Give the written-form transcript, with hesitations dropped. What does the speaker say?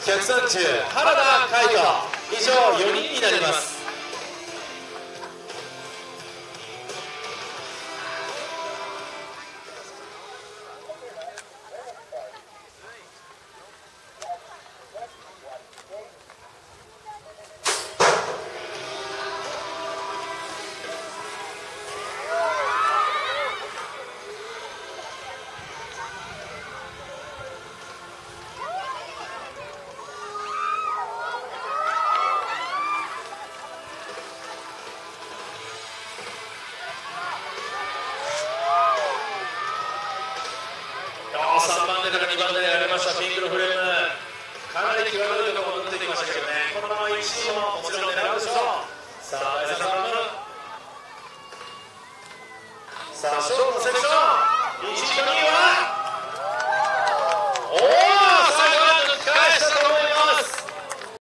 130原田海人、以上4人になります。さあ、勝負のセクション1位と2位は